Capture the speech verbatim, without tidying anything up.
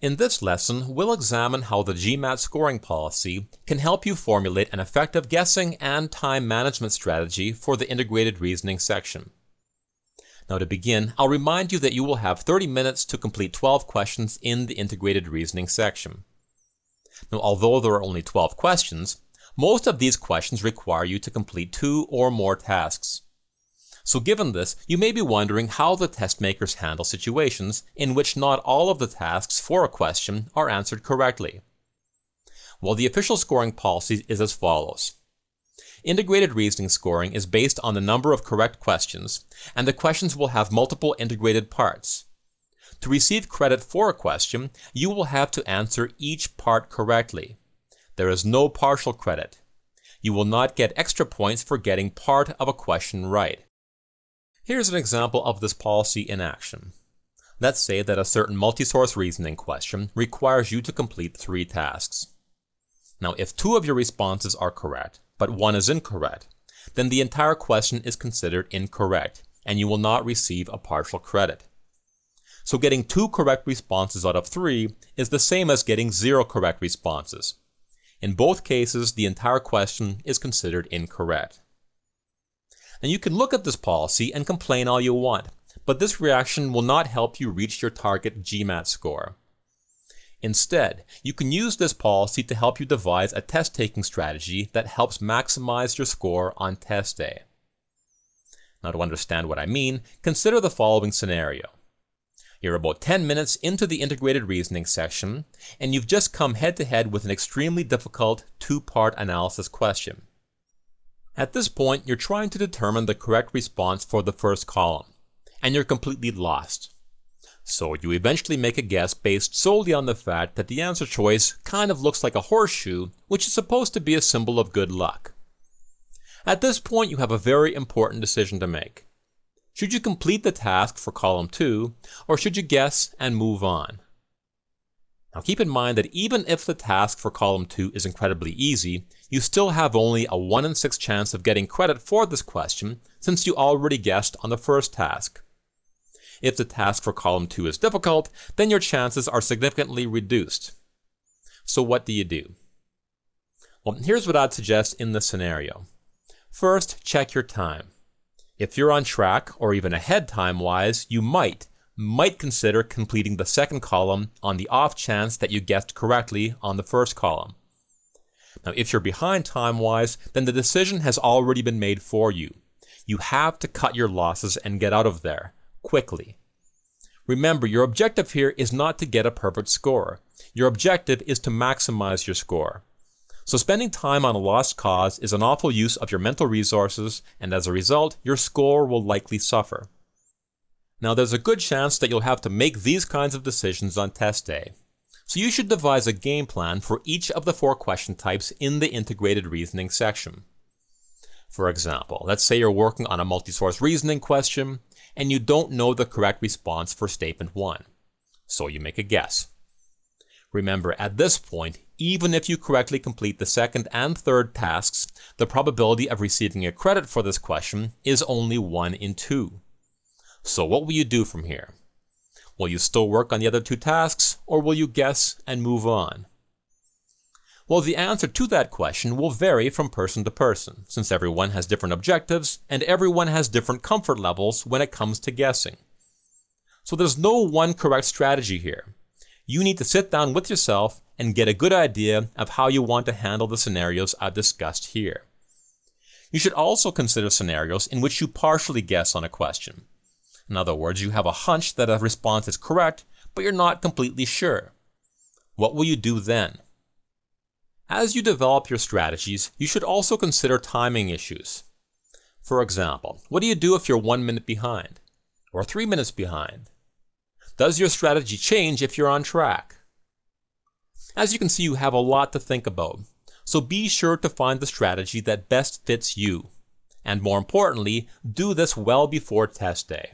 In this lesson, we'll examine how the GMAT scoring policy can help you formulate an effective guessing and time management strategy for the Integrated Reasoning section. Now to begin, I'll remind you that you will have thirty minutes to complete twelve questions in the Integrated Reasoning section. Now, although there are only twelve questions, most of these questions require you to complete two or more tasks. So given this, you may be wondering how the test makers handle situations in which not all of the tasks for a question are answered correctly. Well, the official scoring policy is as follows. Integrated reasoning scoring is based on the number of correct questions, and the questions will have multiple integrated parts. To receive credit for a question, you will have to answer each part correctly. There is no partial credit. You will not get extra points for getting part of a question right. Here's an example of this policy in action. Let's say that a certain multi-source reasoning question requires you to complete three tasks. Now, if two of your responses are correct, but one is incorrect, then the entire question is considered incorrect, and you will not receive a partial credit. So getting two correct responses out of three is the same as getting zero correct responses. In both cases, the entire question is considered incorrect. And you can look at this policy and complain all you want, but this reaction will not help you reach your target GMAT score. Instead, you can use this policy to help you devise a test-taking strategy that helps maximize your score on test day. Now, to understand what I mean, consider the following scenario. You're about ten minutes into the integrated reasoning section, and you've just come head-to-head with an extremely difficult two-part analysis question. At this point, you're trying to determine the correct response for the first column, and you're completely lost. So you eventually make a guess based solely on the fact that the answer choice kind of looks like a horseshoe, which is supposed to be a symbol of good luck. At this point, you have a very important decision to make. Should you complete the task for column two, or should you guess and move on? Now keep in mind that even if the task for column two is incredibly easy, you still have only a one in six chance of getting credit for this question since you already guessed on the first task. If the task for column two is difficult, then your chances are significantly reduced. So what do you do? Well, here's what I'd suggest in this scenario. First, check your time. If you're on track or even ahead time-wise, you might might consider completing the second column on the off chance that you guessed correctly on the first column. Now, if you're behind time-wise, then the decision has already been made for you. You have to cut your losses and get out of there, quickly. Remember, your objective here is not to get a perfect score. Your objective is to maximize your score. So spending time on a lost cause is an awful use of your mental resources, and as a result, your score will likely suffer. Now, there's a good chance that you'll have to make these kinds of decisions on test day. So you should devise a game plan for each of the four question types in the integrated reasoning section. For example, let's say you're working on a multi-source reasoning question and you don't know the correct response for statement one. So you make a guess. Remember, at this point, even if you correctly complete the second and third tasks, the probability of receiving a credit for this question is only one in two. So what will you do from here? Will you still work on the other two tasks, or will you guess and move on? Well, the answer to that question will vary from person to person, since everyone has different objectives and everyone has different comfort levels when it comes to guessing. So there's no one correct strategy here. You need to sit down with yourself and get a good idea of how you want to handle the scenarios I've discussed here. You should also consider scenarios in which you partially guess on a question. In other words, you have a hunch that a response is correct, but you're not completely sure. What will you do then? As you develop your strategies, you should also consider timing issues. For example, what do you do if you're one minute behind? Or three minutes behind? Does your strategy change if you're on track? As you can see, you have a lot to think about, so be sure to find the strategy that best fits you. And more importantly, do this well before test day.